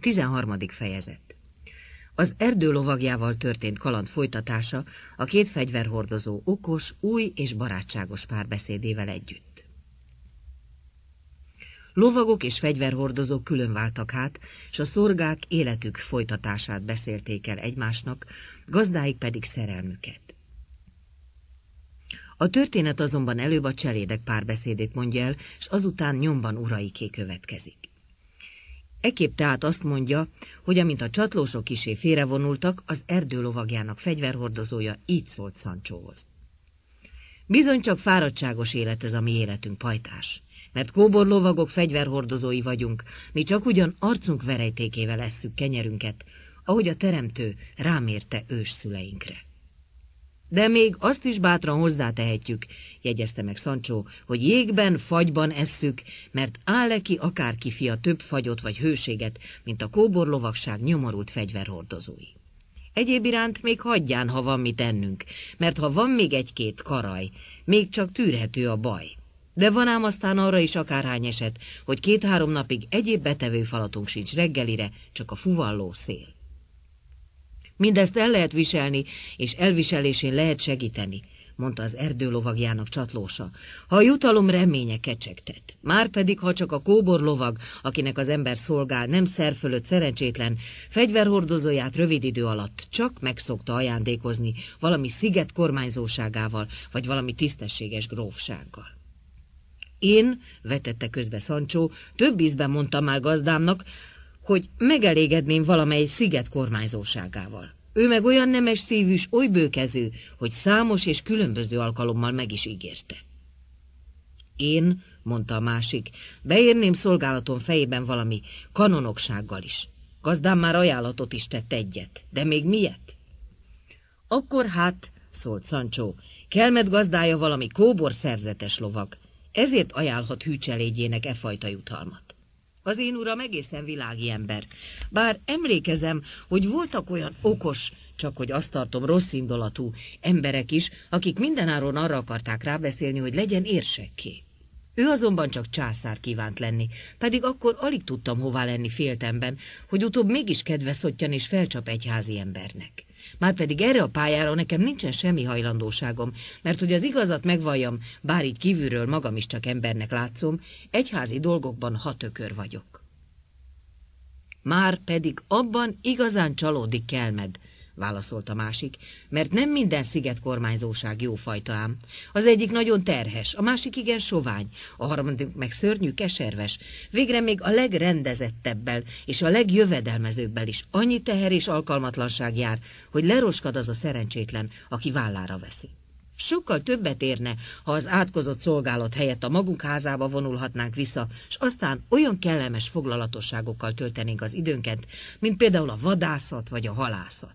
13. fejezet. Az erdő lovagjával történt kaland folytatása a két fegyverhordozó okos, új és barátságos párbeszédével együtt. Lovagok és fegyverhordozók külön váltak hát, s a szorgák életük folytatását beszélték el egymásnak, gazdáik pedig szerelmüket. A történet azonban előbb a cselédek párbeszédét mondja el, s azután nyomban uraiké következik. Ekép tehát azt mondja, hogy amint a csatlósok kissé félrevonultak, az erdő lovagjának fegyverhordozója így szólt Sanchóhoz: Bizony csak fáradtságos élet ez a mi életünk, pajtás, mert kóbor lovagok fegyverhordozói vagyunk, mi csak ugyan arcunk verejtékével esszük kenyerünket, ahogy a teremtő rámérte ősszüleinkre. De még azt is bátran hozzátehetjük, jegyezte meg Sancho, hogy jégben, fagyban esszük, mert áll neki akárki fia több fagyot vagy hőséget, mint a kóborlovagság nyomorult fegyverhordozói. Egyéb iránt még hagyján, ha van mit ennünk, mert ha van még egy-két karaj, még csak tűrhető a baj. De van ám aztán arra is akárhány eset, hogy 2-3 napig egyéb betevőfalatunk sincs reggelire, csak a fuvalló szél. Mindezt el lehet viselni, és elviselésén lehet segíteni, mondta az erdőlovagjának csatlósa. Ha a jutalom reménye kecsegtet, márpedig ha csak a kóborlovag, akinek az ember szolgál, nem szerfölött szerencsétlen, fegyverhordozóját rövid idő alatt csak megszokta ajándékozni valami sziget kormányzóságával, vagy valami tisztességes grófsággal. Én, vetette közbe Sancho, több ízben mondtam már gazdámnak, hogy megelégedném valamely sziget kormányzóságával. Ő meg olyan nemes szívű, oly bőkező, hogy számos és különböző alkalommal meg is ígérte. Én, mondta a másik, beérném szolgálatom fejében valami kanonoksággal is. Gazdám már ajánlatot is tett egyet, de még miért? Akkor hát, szólt Sancho, kelmet gazdája valami kóbor szerzetes lovag, ezért ajánlhat hűcselédjének e fajta jutalmat. Az én uram egészen világi ember, bár emlékezem, hogy voltak olyan okos, csak hogy azt tartom rosszindulatú emberek is, akik mindenáron arra akarták rábeszélni, hogy legyen érsekké. Ő azonban csak császár kívánt lenni, pedig akkor alig tudtam hová lenni féltemben, hogy utóbb mégis kedveszottyan és felcsap egyházi embernek. Márpedig erre a pályára nekem nincsen semmi hajlandóságom, mert hogy az igazat megvalljam, bár így kívülről magam is csak embernek látszom, egyházi dolgokban hatökör vagyok. Már pedig abban igazán csalódik kelmed, válaszolt a másik, mert nem minden szigetkormányzóság jófajta ám. Az egyik nagyon terhes, a másik igen sovány, a harmadik meg szörnyű keserves, végre még a legrendezettebbel és a legjövedelmezőbbel is annyi teher és alkalmatlanság jár, hogy leroskad az a szerencsétlen, aki vállára veszi. Sokkal többet érne, ha az átkozott szolgálat helyett a magunk házába vonulhatnánk vissza, s aztán olyan kellemes foglalatosságokkal töltenénk az időnket, mint például a vadászat vagy a halászat.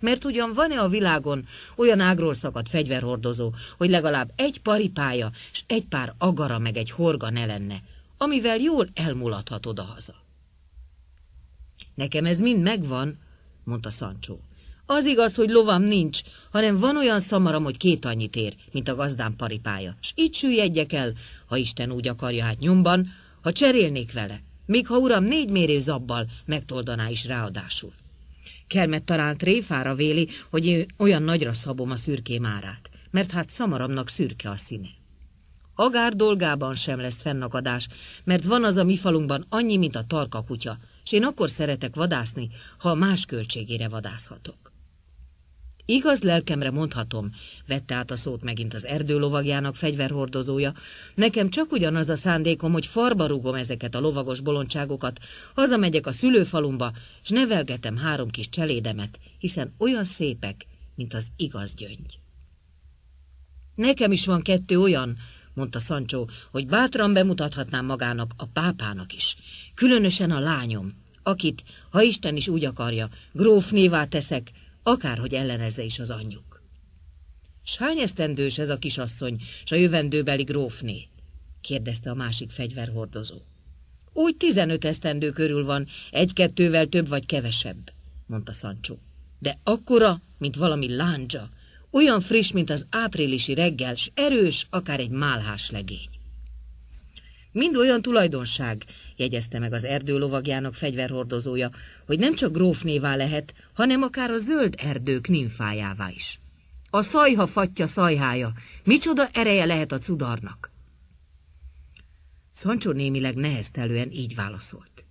Mert ugyan van-e a világon olyan ágról szakadt fegyverhordozó, hogy legalább egy paripája és egy pár agara meg egy horga ne lenne, amivel jól elmulathat odahaza? Nekem ez mind megvan, mondta Sancho. Az igaz, hogy lovam nincs, hanem van olyan szamaram, hogy 2 annyit ér, mint a gazdám paripája, s így süllyedjek el, ha Isten úgy akarja, hát nyomban, ha cserélnék vele, még ha uram 4 mérő zabbal megtoldaná is ráadásul. Kelmet talán tréfára véli, hogy én olyan nagyra szabom a szürkém árát, mert hát szamaramnak szürke a színe. Agár dolgában sem lesz fennakadás, mert van az a mi falunkban annyi, mint a tarka kutya, s én akkor szeretek vadászni, ha más költségére vadászhatok. Igaz lelkemre mondhatom, vette át a szót megint az erdőlovagjának fegyverhordozója, nekem csak ugyanaz a szándékom, hogy farba rúgom ezeket a lovagos bolondságokat, hazamegyek a szülőfalumba, s nevelgetem 3 kis cselédemet, hiszen olyan szépek, mint az igaz gyöngy. Nekem is van 2 olyan, mondta Sancho, hogy bátran bemutathatnám magának a pápának is, különösen a lányom, akit, ha Isten is úgy akarja, grófnévá teszek, akárhogy ellenezze is az anyjuk. S hány esztendős ez a kisasszony, s a jövendőbeli grófné? kérdezte a másik fegyverhordozó. Úgy 15 esztendő körül van, 1-2-vel több vagy kevesebb, mondta Sancho. De akkora, mint valami lándzsa, olyan friss, mint az áprilisi reggel, s erős, akár egy málhás legény. Mind olyan tulajdonság, jegyezte meg az erdőlovagjának fegyverhordozója, hogy nem csak grófnévá lehet, hanem akár a zöld erdők nimfájává is. A szajha fatja szajhája, micsoda ereje lehet a cudarnak? Sancho némileg neheztelően így válaszolt.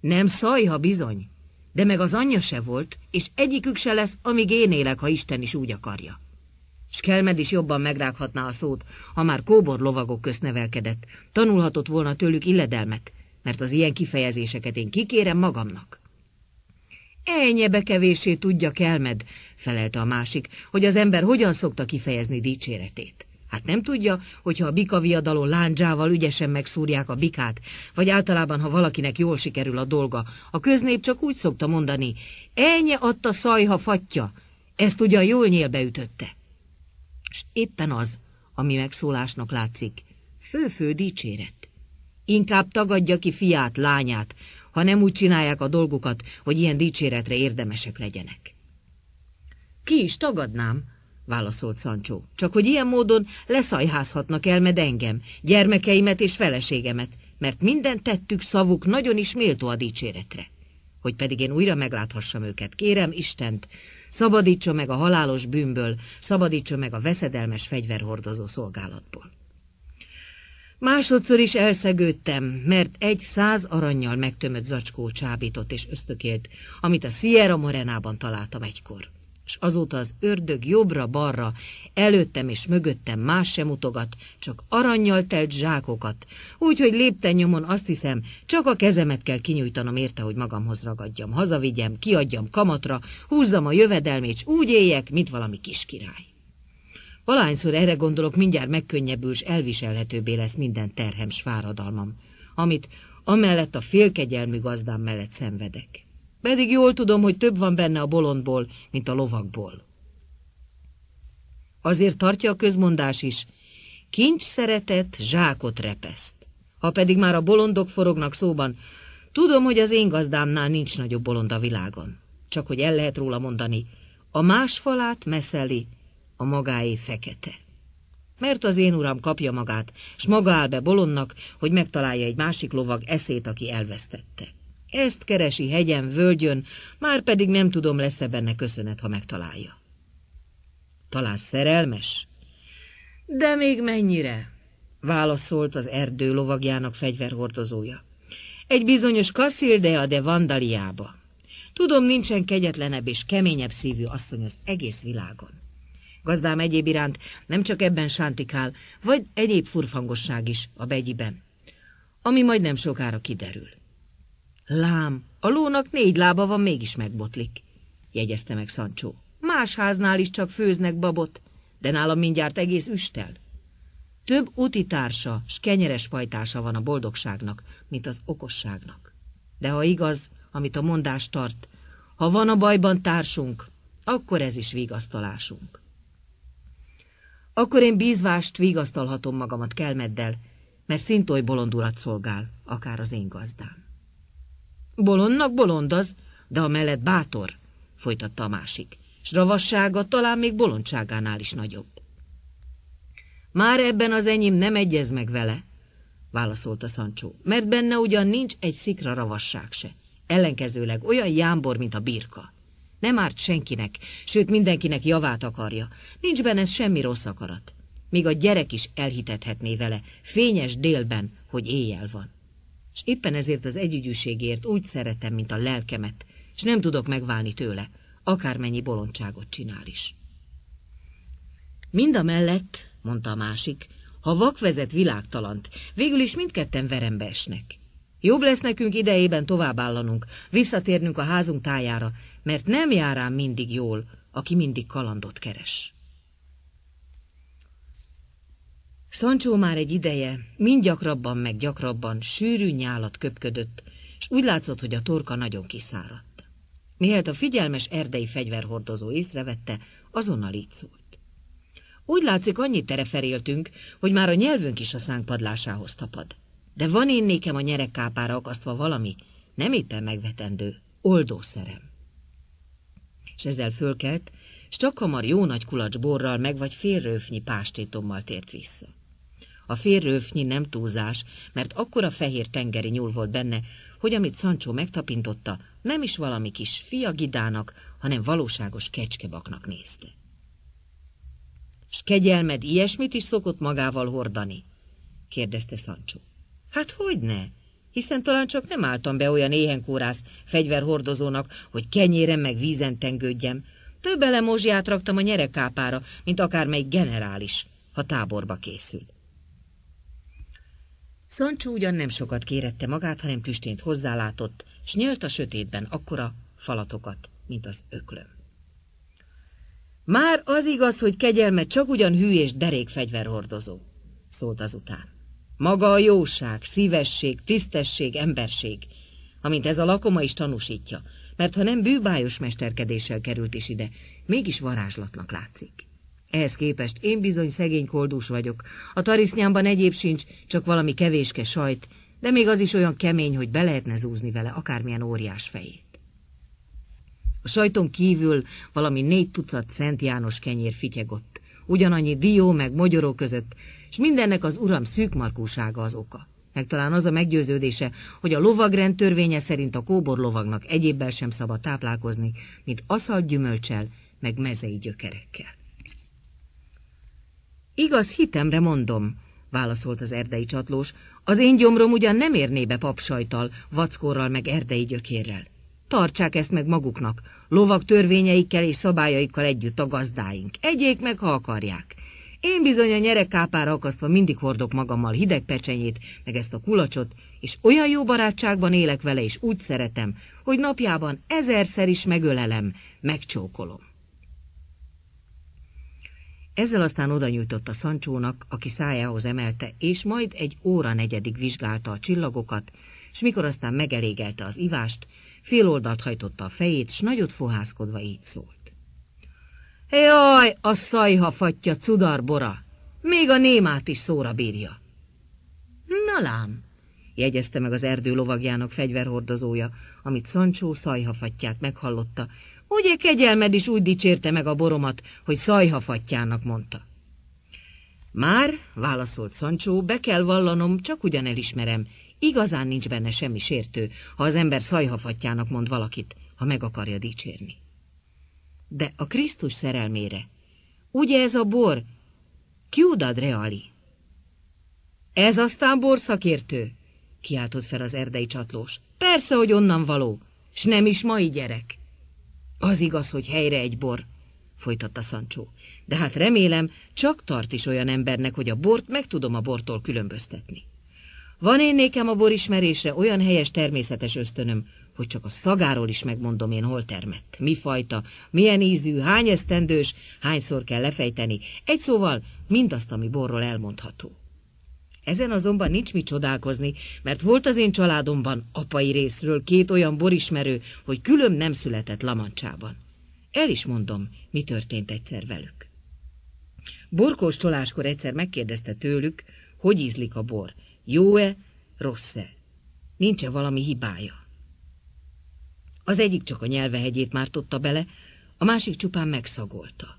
Nem szajha bizony, de meg az anyja se volt, és egyikük se lesz, amíg én élek, ha Isten is úgy akarja. Skelmed is jobban megrághatná a szót, ha már kóbor lovagok közt nevelkedett, tanulhatott volna tőlük illedelmet, mert az ilyen kifejezéseket én kikérem magamnak. Ennyebe kevéssé tudja Kelmed, felelte a másik, hogy az ember hogyan szokta kifejezni dicséretét. Hát nem tudja, hogyha a bikaviadalon lándzsával ügyesen megszúrják a bikát, vagy általában, ha valakinek jól sikerül a dolga, a köznép csak úgy szokta mondani, ennye adta szajha fatja, ezt ugyan jól nyélbe ütötte. S éppen az, ami megszólásnak látszik, fő-fő dicséret. Inkább tagadja ki fiát, lányát, ha nem úgy csinálják a dolgukat, hogy ilyen dicséretre érdemesek legyenek. Ki is tagadnám, válaszolt Sancho, csak hogy ilyen módon leszajházhatnak Elmed engem, gyermekeimet és feleségemet, mert minden tettük, szavuk nagyon is méltó a dicséretre. Hogy pedig én újra megláthassam őket, kérem Istent, szabadítsa meg a halálos bűnből, szabadítsa meg a veszedelmes fegyverhordozó szolgálatból. Másodszor is elszegődtem, mert egy 100 arannyal megtömött zacskó csábított és ösztökélt, amit a Sierra Morenában találtam egykor. És azóta az ördög jobbra-balra, előttem és mögöttem más sem mutogat, csak arannyal telt zsákokat, úgyhogy lépten-nyomon azt hiszem, csak a kezemet kell kinyújtanom érte, hogy magamhoz ragadjam, hazavigyem, kiadjam kamatra, húzzam a jövedelmét, s úgy éljek, mint valami kis király. Valahányszor erre gondolok, mindjárt megkönnyebbül s elviselhetőbbé lesz minden terhem s fáradalmam, amit amellett a félkegyelmű gazdám mellett szenvedek. Pedig jól tudom, hogy több van benne a bolondból, mint a lovakból. Azért tartja a közmondás is, kincs szeretet, zsákot repeszt. Ha pedig már a bolondok forognak szóban, tudom, hogy az én gazdámnál nincs nagyobb bolond a világon. Csak hogy el lehet róla mondani, a más falát meszeli, a magáé fekete. Mert az én uram kapja magát, s maga áll be bolondnak, hogy megtalálja egy másik lovag eszét, aki elvesztette. Ezt keresi hegyen, völgyön, már pedig nem tudom, lesz-e benne köszönet, ha megtalálja. Talán szerelmes? De még mennyire? Válaszolt az erdő lovagjának fegyverhordozója. Egy bizonyos Casildea de Vandaliába. Tudom, nincsen kegyetlenebb és keményebb szívű asszony az egész világon. Gazdám egyéb iránt nem csak ebben sántikál, vagy egyéb furfangosság is a begyiben, ami majdnem sokára kiderül. Lám, a lónak 4 lába van, mégis megbotlik, jegyezte meg Sancho. Más háznál is csak főznek babot, de nálam mindjárt egész üstel. Több utitársa s kenyeres pajtása van a boldogságnak, mint az okosságnak. De ha igaz, amit a mondás tart, ha van a bajban társunk, akkor ez is vigasztalásunk. Akkor én bízvást vigasztalhatom magamat Kelmeddel, mert szintoly bolondulat szolgál, akár az én gazdám. Bolondnak bolond az, de amellett bátor, folytatta a másik, s ravassága talán még bolondságánál is nagyobb. Már ebben az enyém nem egyez meg vele, válaszolta Sancho, mert benne ugyan nincs egy szikra ravasság se, ellenkezőleg olyan jámbor, mint a birka. Nem árt senkinek, sőt mindenkinek javát akarja, nincs benne semmi rossz akarat. Még a gyerek is elhitethetné vele, fényes délben, hogy éjjel van. És éppen ezért az együgyűségért úgy szeretem, mint a lelkemet, és nem tudok megválni tőle, akármennyi bolondságot csinál is. Mind a mellett, mondta a másik, ha vak vezet világtalant, végül is mindketten verembe esnek. Jobb lesz nekünk idejében továbbállanunk, visszatérnünk a házunk tájára, mert nem jár ám mindig jól, aki mindig kalandot keres. Sancho már egy ideje, mind gyakrabban meg gyakrabban sűrű nyálat köpködött, s úgy látszott, hogy a torka nagyon kiszáradt. Mihelyt a figyelmes erdei fegyverhordozó észrevette, azonnal így szólt. Úgy látszik, annyit tereferéltünk, hogy már a nyelvünk is a szánk padlásához tapad. De van én nékem a nyerekkápára akasztva valami, nem éppen megvetendő, oldószerem. És ezzel fölkelt, s csak hamar jó nagy kulacsborral meg vagy fél röfnyi pástétommal tért vissza. A fél röfnyi nem túlzás, mert akkora fehér tengeri nyúl volt benne, hogy amit Sancho megtapintotta, nem is valami kis fiagidának, hanem valóságos kecskebaknak nézte. S kegyelmed ilyesmit is szokott magával hordani? kérdezte Sancho. Hát hogyne, hiszen talán csak nem álltam be olyan éhenkórász fegyverhordozónak, hogy kenyérem meg vízen tengődjem. Több elemózsiát raktam a nyerekápára, mint akármelyik generális, ha táborba készült. Sancho ugyan nem sokat kérette magát, hanem tüstént hozzálátott, s nyelt a sötétben akkora falatokat, mint az öklöm. Már az igaz, hogy kegyelmet csak ugyan hű és derék fegyverhordozó, szólt azután. Maga a jóság, szívesség, tisztesség, emberség, amint ez a lakoma is tanúsítja, mert ha nem bűbájos mesterkedéssel került is ide, mégis varázslatnak látszik. Ehhez képest én bizony szegény koldús vagyok, a tarisznyámban egyéb sincs, csak valami kevéske sajt, de még az is olyan kemény, hogy be lehetne zúzni vele akármilyen óriás fejét. A sajton kívül valami 4 tucat Szent János kenyér fityegott, ugyanannyi dió meg mogyoró között, és mindennek az uram szűkmarkúsága az oka. Meg talán az a meggyőződése, hogy a lovagrend törvénye szerint a kóborlovagnak egyébbel sem szabad táplálkozni, mint aszalt gyümölcsel, meg mezei gyökerekkel. Igaz, hitemre mondom, válaszolt az erdei csatlós, az én gyomrom ugyan nem érné be papsajtal, vackorral meg erdei gyökérrel. Tartsák ezt meg maguknak, lovak törvényeikkel és szabályaikkal együtt a gazdáink. Egyék meg, ha akarják. Én bizony a nyerekkápára akasztva mindig hordok magammal hideg pecsenyét, meg ezt a kulacsot, és olyan jó barátságban élek vele, és úgy szeretem, hogy napjában 1000-szer is megölelem, megcsókolom. Ezzel aztán oda nyújtotta Sanchónak, aki szájához emelte, és majd 1 óra negyedig vizsgálta a csillagokat, s mikor aztán megelégelte az ivást, féloldalt hajtotta a fejét, s nagyot fohászkodva így szólt. Jaj, a szajha fatja cudarbora! Még a némát is szóra bírja! Na lám! jegyezte meg az erdő lovagjának fegyverhordozója, amit Sancho szajhafattyát meghallotta. Ugye kegyelmed is úgy dicsérte meg a boromat, hogy szajhafattyának mondta. Már, válaszolt Sancho, be kell vallanom, csak ugyan elismerem, igazán nincs benne semmi sértő, ha az ember szajhafattyának mond valakit, ha meg akarja dicsérni. De a Krisztus szerelmére, ugye ez a bor, ciudad reali? Ez aztán borszakértő, kiáltott fel az erdei csatlós. Persze, hogy onnan való, s nem is mai gyerek. Az igaz, hogy helyre egy bor, folytatta Sancho, de hát remélem, csak tart is olyan embernek, hogy a bort meg tudom a bortól különböztetni. Van én nékem a borismerésre olyan helyes természetes ösztönöm, hogy csak a szagáról is megmondom én, hol termett, mi fajta, milyen ízű, hány esztendős, hányszor kell lefejteni, egy szóval mindazt, ami borról elmondható. Ezen azonban nincs mit csodálkozni, mert volt az én családomban apai részről 2 olyan borismerő, hogy külön nem született Lamancsában. El is mondom, mi történt egyszer velük. Borkóstoláskor egyszer megkérdezte tőlük, hogy ízlik a bor, jó-e, rossz-e, nincs-e valami hibája. Az egyik csak a nyelvehegyét mártotta bele, a másik csupán megszagolta.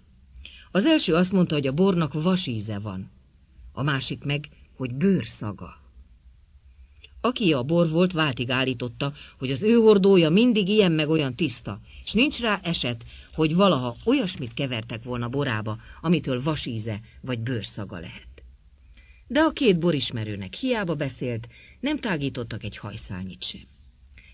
Az első azt mondta, hogy a bornak vasíze van, a másik meg, hogy bőrszaga. Aki a bor volt, váltig állította, hogy az ő hordója mindig ilyen meg olyan tiszta, és nincs rá eset, hogy valaha olyasmit kevertek volna borába, amitől vasíze vagy bőrszaga lehet. De a 2 borismerőnek hiába beszélt, nem tágítottak egy hajszálnyit sem.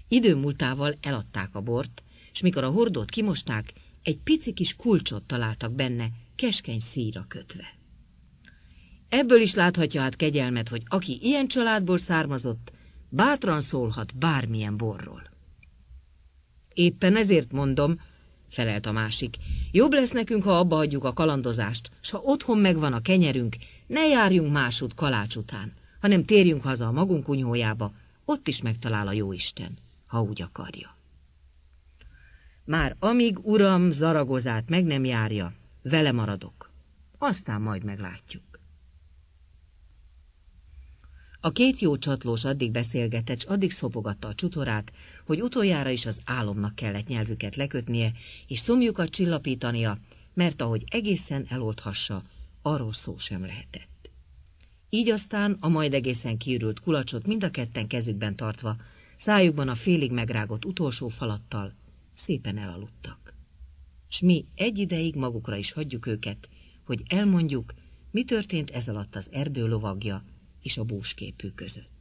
Idő múltával eladták a bort, s mikor a hordót kimosták, egy pici kis kulcsot találtak benne, keskeny szíra kötve. Ebből is láthatja hát kegyelmet, hogy aki ilyen családból származott, bátran szólhat bármilyen borról. Éppen ezért mondom, felelt a másik, jobb lesz nekünk, ha abba hagyjuk a kalandozást, s ha otthon megvan a kenyerünk, ne járjunk másút kalács után, hanem térjünk haza a magunk kunyhójába, ott is megtalál a jóisten, ha úgy akarja. Már amíg uram Zaragozát meg nem járja, vele maradok, aztán majd meglátjuk. A 2 jó csatlós addig beszélgetett, s addig szopogatta a csutorát, hogy utoljára is az álomnak kellett nyelvüket lekötnie, és szomjukat csillapítania, mert ahogy egészen eloldhassa, arról szó sem lehetett. Így aztán a majd egészen kiürült kulacsot mind a ketten kezükben tartva, szájukban a félig megrágott utolsó falattal szépen elaludtak. S mi egy ideig magukra is hagyjuk őket, hogy elmondjuk, mi történt ezalatt az erdő lovagja és a búsképű között.